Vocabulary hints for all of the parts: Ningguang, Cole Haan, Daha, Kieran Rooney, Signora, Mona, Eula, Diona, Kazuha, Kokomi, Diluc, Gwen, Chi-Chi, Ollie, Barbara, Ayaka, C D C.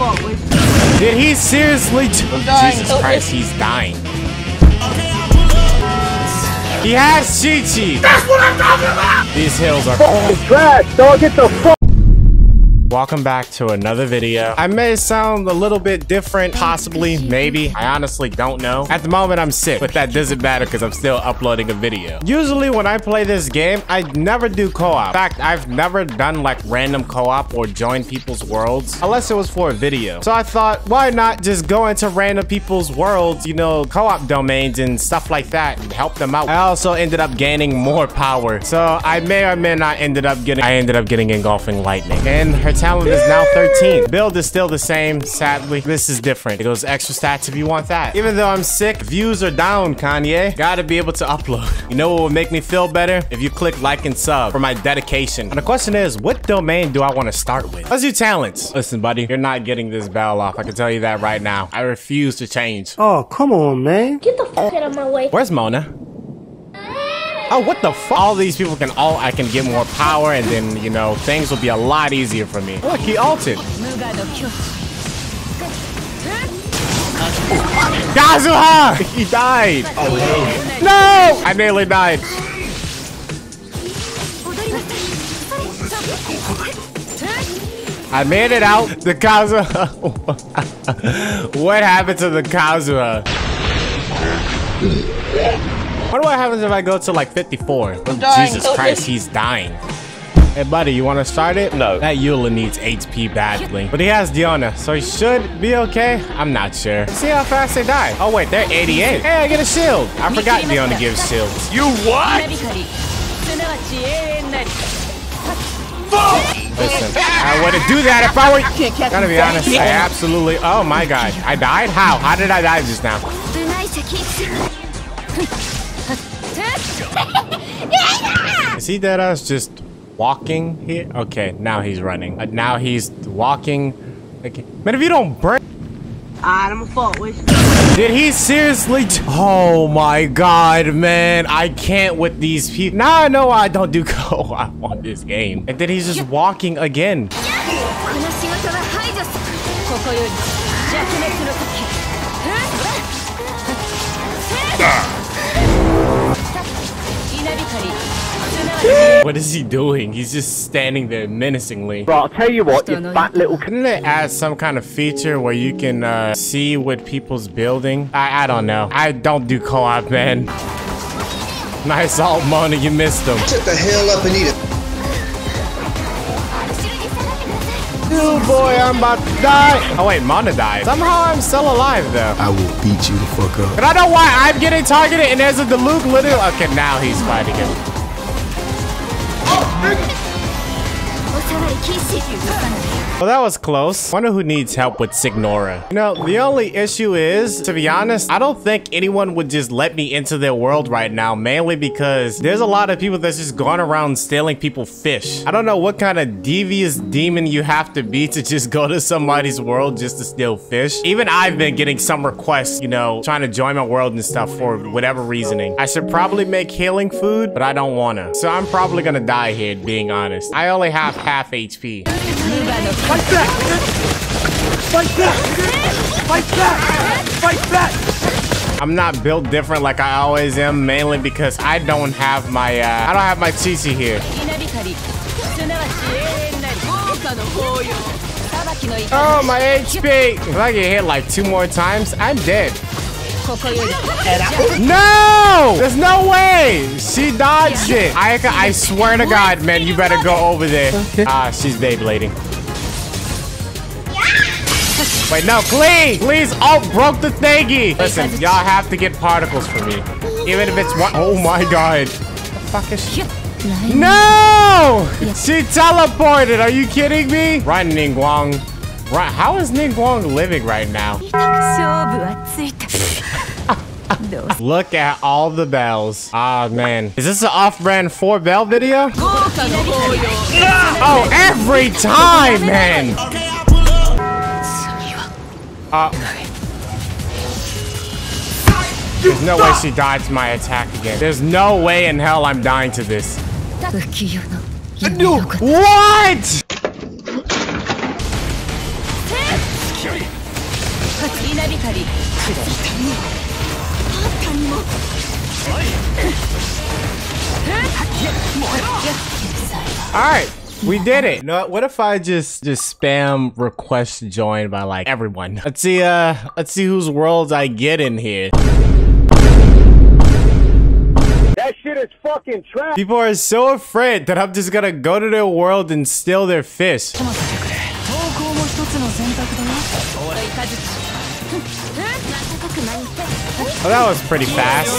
forward. Did he seriously? Jesus Christ, he's dying. He has Chi-Chi. That's what I'm talking about. These hills are trash. Dog, get the fuck. Welcome back to another video. I may sound a little bit different, possibly, maybe. I honestly don't know. At the moment, I'm sick, but that doesn't matter because I'm still uploading a video. Usually when I play this game, I never do co-op. In fact, I've never done like random co-op or join people's worlds, unless it was for a video. So I thought, why not just go into random people's worlds, you know, co-op domains and stuff like that and help them out. I also ended up gaining more power. So I may or may not ended up getting engulfing lightning. And her talent is now 13. Build is still the same, sadly. This is different. It goes extra stats if you want that. Even though I'm sick, views are down, Kanye. Gotta be able to upload. You know what would make me feel better? If you click like and sub for my dedication. And the question is, what domain do I want to start with? Let's do talents. Listen, buddy, you're not getting this bell off. I can tell you that right now. I refuse to change. Oh, come on, man. Get the fuck out of my way. Where's Mona? Oh, what the fuck? All these people can all, I can get more power and then, you know, things will be a lot easier for me. Look, he ulted. Kazuha! He died. Oh, no. No! I nearly died. I made it out. The Kazuha. What happened to the Kazuha? What happens if I go to like 54? Oh, Jesus Christ, he's dying. Hey, buddy, you want to start it? No. That Eula needs HP badly. But he has Diona, so he should be okay. I'm not sure. Let's see how fast they die. Oh, wait, they're 88. Hey, I get a shield. I forgot Diona gives shields. You what? Listen, I wouldn't do that if I were... Gotta be honest, I absolutely... Oh, my God. I died? How? How did I die just now? Is he dead ass just walking here? Okay, now he's running. Now he's walking. Okay. Man, if you don't break. I'm a fault. Did he seriously? Oh my God, man. I can't with these people. Now I know why I don't do co-op on this game. And then he's just walking again. What is he doing? He's just standing there menacingly. Bro, I'll tell you what, you fat little... Couldn't they add some kind of feature where you can see what people's building? I don't know. I don't do co-op, man. Nice ult, Mona. You missed him. Shut the hell up and eat it. Oh boy, I'm about to die. Oh wait, Mona died. Somehow I'm still alive though. I will beat you the fuck up. But I don't know why I'm getting targeted and there's a Diluc little... Okay, now he's fighting him. Well, that was close. Wonder who needs help with Signora. You know, the only issue is, to be honest, I don't think anyone would just let me into their world right now, mainly because there's a lot of people that's just going around stealing people fish. I don't know what kind of devious demon you have to be to just go to somebody's world just to steal fish. Even I've been getting some requests, you know, trying to join my world and stuff for whatever reasoning. I should probably make healing food, but I don't want to. So I'm probably going to die here, being honest. I only have half HP. Fight back! Fight back! Fight back! Fight back! I'm not built different like I always am, mainly because I don't have my Chi-Chi here. Oh, my HP! If I get hit like 2 more times, I'm dead. No! There's no way! She dodged it. Ayaka, I swear to God, man, you better go over there. Ah, she's Beyblading. Wait, no, please! Please, oh, broke the thingy! Listen, y'all have to get particles for me. Even if it's one- Oh my God. The fuck is she? No! She teleported, are you kidding me? Run, Ningguang. Run. How is Ningguang living right now? Look at all the bells. Ah, man. Is this an off-brand 4-bell video? No! Oh, every time, man! There's no way she dodged my attack again. There's no way in hell I'm dying to this. What? Alright, we did it. You know what if I just spam request join by like everyone? Let's see whose worlds I get in here. That shit is fucking trash. People are so afraid that I'm just gonna go to their world and steal their fish. Oh, that was pretty fast.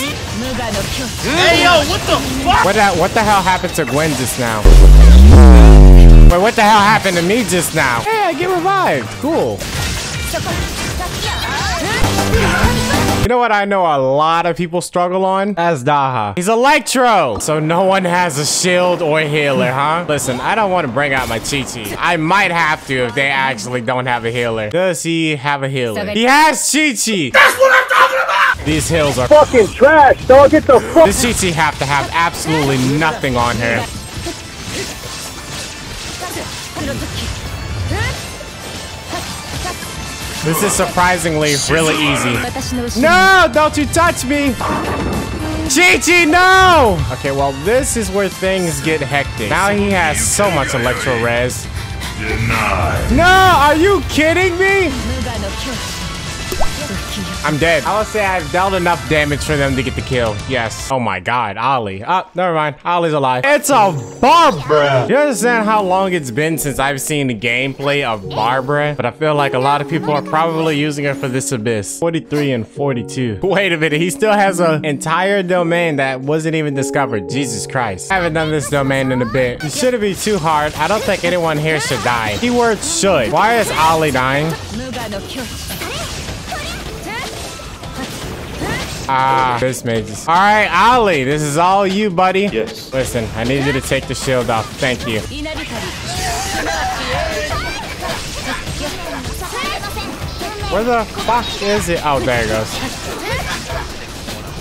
Hey, yo, what the fuck? What the hell happened to Gwen just now? Wait, what the hell happened to me just now? Hey, I get revived. Cool. You know what I know a lot of people struggle on? That's Daha. He's Electro! So no one has a shield or healer, huh? Listen, I don't want to bring out my Chi-Chi. I might have to if they actually don't have a healer. Does he have a healer? He has Chi-Chi! That's what I'm talking about! These hills are fucking trash, dog. Get the fuck. This Chi-Chi have to have absolutely nothing on her. This is surprisingly really easy. No, don't you touch me! Chi-Chi, no! Okay, well, this is where things get hectic. Now he has so much electro res. No, are you kidding me? I'm dead. I will say I've dealt enough damage for them to get the kill. Yes. Oh my god, Ollie. Oh, never mind. Ollie's alive. It's a Barbara! You understand how long it's been since I've seen the gameplay of Barbara? But I feel like a lot of people are probably using her for this abyss. 43 and 42. Wait a minute, he still has an entire domain that wasn't even discovered. Jesus Christ. I haven't done this domain in a bit. It shouldn't be too hard. I don't think anyone here should die. Keyword should. Why is Ollie dying? This mages. All right, Ollie, this is all you, buddy. Yes. Listen, I need you to take the shield off. Thank you. Where the fuck is it? Oh, there it goes.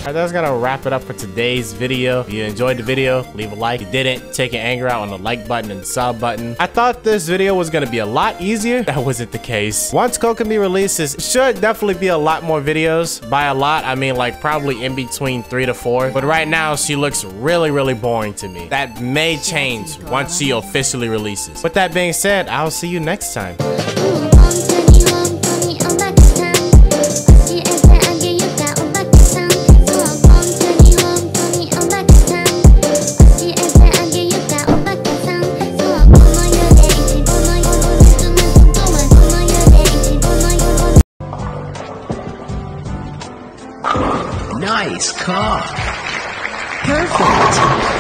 All right, that's gonna wrap it up for today's video. If you enjoyed the video, leave a like. If you didn't, take your anger out on the like button and sub button. I thought this video was gonna be a lot easier. That wasn't the case. Once Kokomi releases, should definitely be a lot more videos. By a lot, I mean like probably in between 3 to 4. But right now, she looks really, really boring to me. That may change once she officially releases. With that being said, I'll see you next time. Nice car. Perfect.